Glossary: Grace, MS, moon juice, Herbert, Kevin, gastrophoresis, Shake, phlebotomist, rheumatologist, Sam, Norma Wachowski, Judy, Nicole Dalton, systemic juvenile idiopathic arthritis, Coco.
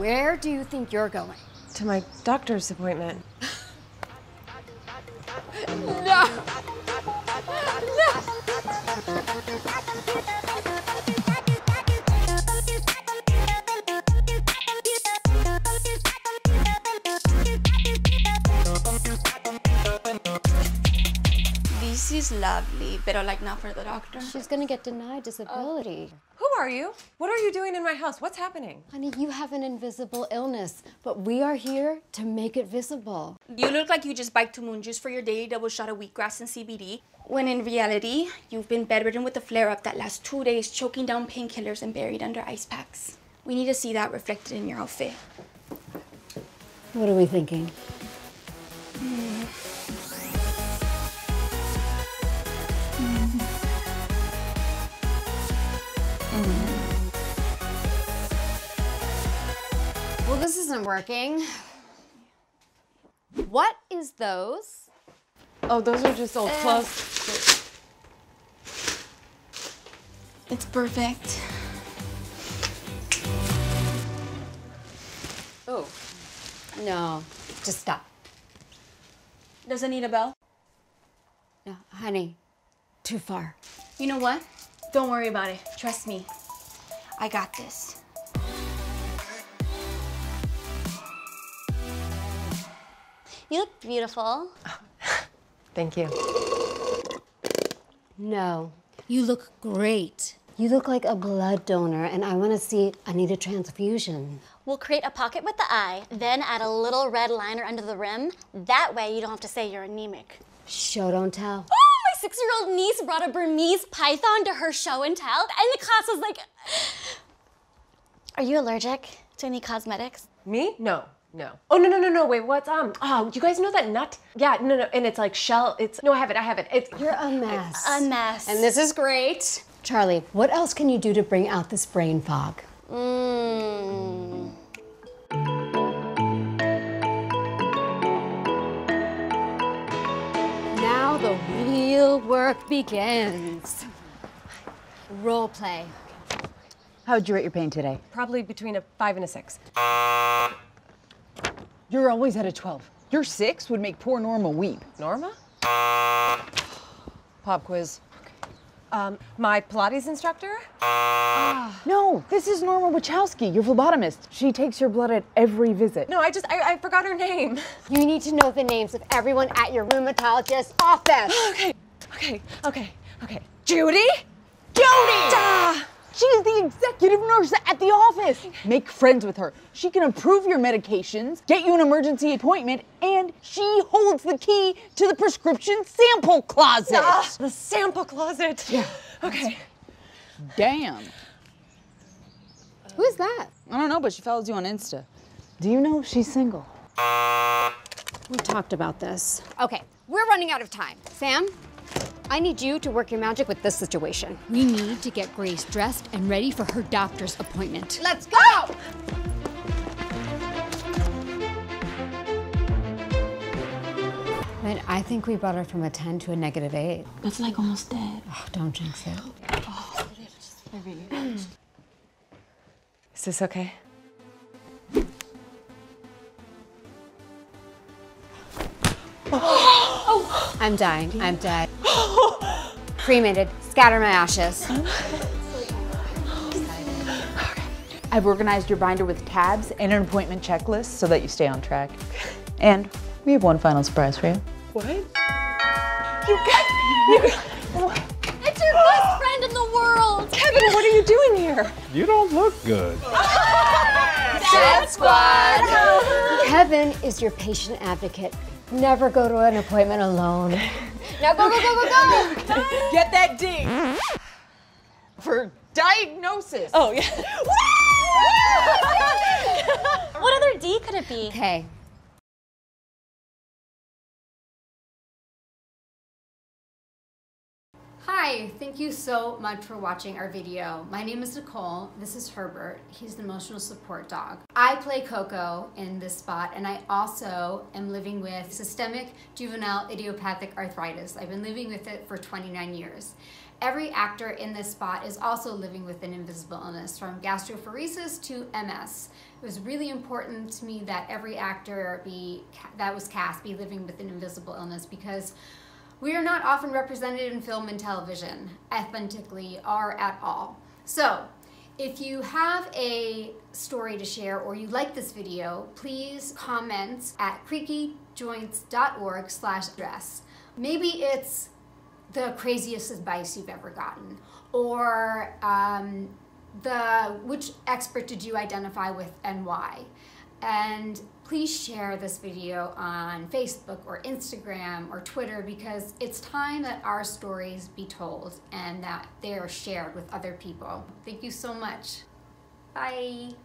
Where do you think you're going? To my doctor's appointment. No! This is lovely, but like not for the doctor. She's gonna get denied disability. Who are you? What are you doing in my house? What's happening? Honey, you have an invisible illness, but we are here to make it visible. You look like you just biked to Moon Juice for your daily double shot of wheatgrass and CBD, when in reality, you've been bedridden with a flare-up that lasts 2 days, choking down painkillers and buried under ice packs. We need to see that reflected in your outfit. What are we thinking? Well, this isn't working. What is those? Oh, those are just old clothes. It's perfect. Oh, no, just stop. Does it need a bell? No, honey, too far. You know what? Don't worry about it, trust me. I got this. You look beautiful. Oh, thank you. No, you look great. You look like a blood donor, and I want to see, I need a transfusion. We'll create a pocket with the eye, then add a little red liner under the rim. That way you don't have to say you're anemic. Show, don't tell. Oh, my 6-year-old niece brought a Burmese python to her show and tell, and the class was like, are you allergic to any cosmetics? Me? No. No. Oh, no, no, no, no, wait, what's, oh, you guys know that nut? Yeah, no, no, and it's like shell, it's, no, I have it. It's, you're a mess. A mess. And this is great. Charlie, what else can you do to bring out this brain fog? Now the real work begins. Role play. How would you rate your pain today? Probably between a 5 and a 6. You're always at a 12. Your 6 would make poor Norma weep. Norma? Pop quiz. Okay. My Pilates instructor? No, this is Norma Wachowski, your phlebotomist. She takes your blood at every visit. No, I forgot her name. You need to know the names of everyone at your rheumatologist's office. Okay. Judy? Judy! Duh! She's the executive nurse at the office. Make friends with her. She can approve your medications, get you an emergency appointment, and she holds the key to the prescription sample closet. The sample closet. Yeah. Okay. Damn. Who is that? I don't know, but she follows you on Insta. Do you know she's single? We talked about this. Okay, we're running out of time. Sam? I need you to work your magic with this situation. We need to get Grace dressed and ready for her doctor's appointment. Let's go! Man, I think we brought her from a 10 to a -8. That's like almost dead. Oh, don't jinx it. Oh, is this okay? Oh. I'm dying. Cremated, scatter my ashes. I've organized your binder with tabs and an appointment checklist so that you stay on track. And we have one final surprise for you. What? You got it's your best friend in the world! Kevin, what are you doing here? You don't look good. Dead squad! Kevin is your patient advocate. Never go to an appointment alone. Now go! Get that D. For diagnosis. Oh, yeah. What other D could it be? Okay. Hi, thank you so much for watching our video. My name is Nicole, this is Herbert. He's an emotional support dog. I play Coco in this spot, and I also am living with systemic juvenile idiopathic arthritis. I've been living with it for 29 years. Every actor in this spot is also living with an invisible illness, from gastrophoresis to MS. It was really important to me that every actor that was cast be living with an invisible illness, because we are not often represented in film and television authentically or at all. So, if you have a story to share or you like this video, please comment at creakyjoints.org/address. Maybe it's the craziest advice you've ever gotten, or which expert did you identify with and why? And please share this video on Facebook or Instagram or Twitter, because it's time that our stories be told and that they are shared with other people. Thank you so much. Bye.